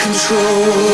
Control.